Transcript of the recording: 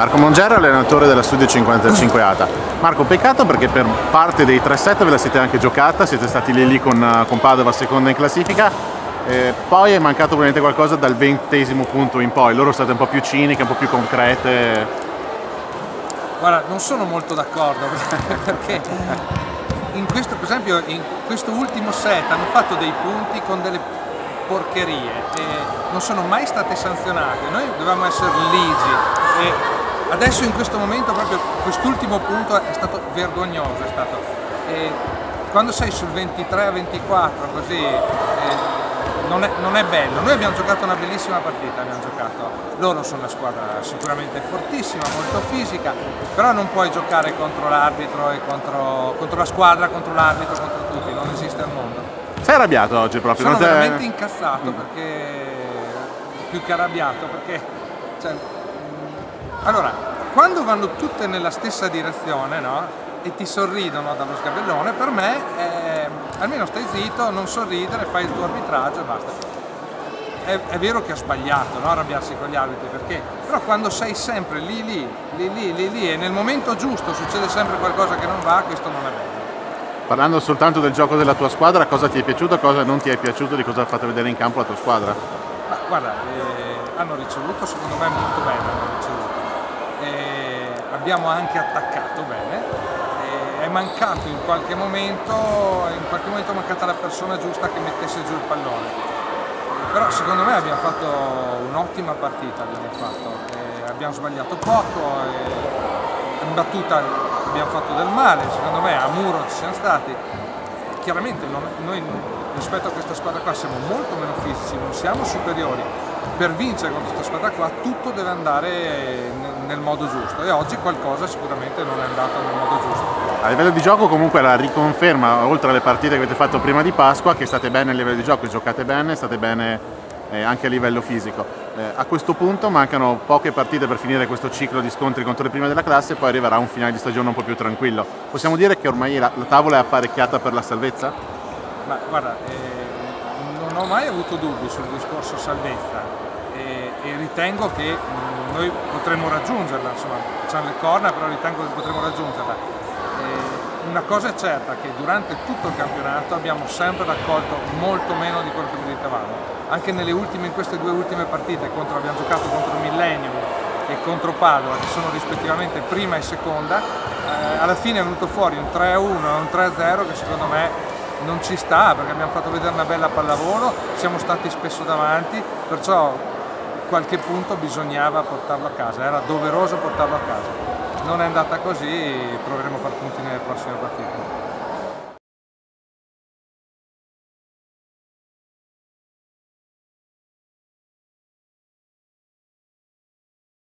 Marco Mongera, allenatore della studio 55 ATA. Marco, peccato perché per parte dei tre set ve la siete anche giocata, siete stati lì con Padova seconda in classifica, poi è mancato probabilmente qualcosa dal 20° punto in poi, loro state un po' più ciniche, un po' più concrete. Guarda, non sono molto d'accordo perché per esempio in questo ultimo set hanno fatto dei punti con delle porcherie e non sono mai state sanzionate, noi dovevamo essere ligi e adesso in questo momento proprio quest'ultimo punto è stato vergognoso, E quando sei sul 23-24 così non è bello. Noi abbiamo giocato una bellissima partita, loro sono una squadra sicuramente fortissima, molto fisica, però non puoi giocare contro l'arbitro e contro la squadra, contro l'arbitro, contro tutti, non esiste al mondo. Sei arrabbiato oggi proprio? Sono veramente incazzato perché, più che arrabbiato, perché allora, quando vanno tutte nella stessa direzione, no? E ti sorridono dallo sgabellone, per me almeno stai zitto, non sorridere, fai il tuo arbitraggio e basta. È vero che ho sbagliato, no? Arrabbiarsi con gli arbitri, perché però quando sei sempre lì e nel momento giusto succede sempre qualcosa che non va, questo non è bello. Parlando soltanto del gioco della tua squadra, cosa ti è piaciuto, cosa non ti è piaciuto, di cosa ha fatto vedere in campo la tua squadra? Ma guarda, hanno ricevuto secondo me molto bene, abbiamo anche attaccato bene, è mancato in qualche momento, è mancata la persona giusta che mettesse giù il pallone, però secondo me abbiamo fatto un'ottima partita, abbiamo sbagliato poco, in battuta abbiamo fatto del male, secondo me a muro ci siamo stati. Chiaramente noi rispetto a questa squadra qua siamo molto meno fisici, non siamo superiori. Per vincere con questa squadra qua tutto deve andare nel modo giusto e oggi qualcosa sicuramente non è andato nel modo giusto. A livello di gioco comunque la riconferma, oltre alle partite che avete fatto prima di Pasqua, che state bene a livello di gioco, giocate bene, state bene anche a livello fisico. A questo punto mancano poche partite per finire questo ciclo di scontri contro le prime della classe e poi arriverà un finale di stagione un po' più tranquillo. Possiamo dire che ormai la tavola è apparecchiata per la salvezza? Ma guarda, non ho mai avuto dubbi sul discorso salvezza e ritengo che noi potremmo raggiungerla, insomma facciamo le corna, però ritengo che potremmo raggiungerla. Una cosa è certa, che durante tutto il campionato abbiamo sempre raccolto molto meno di quello che meritavamo. Anche in queste due ultime partite abbiamo giocato contro Millennium e contro Padova, che sono rispettivamente prima e seconda, alla fine è venuto fuori un 3-1 e un 3-0 che secondo me non ci sta, perché abbiamo fatto vedere una bella pallavolo, siamo stati spesso davanti, perciò qualche punto bisognava portarlo a casa, era doveroso portarlo a casa. Non è andata così, proveremo a far punti nelle prossime partite.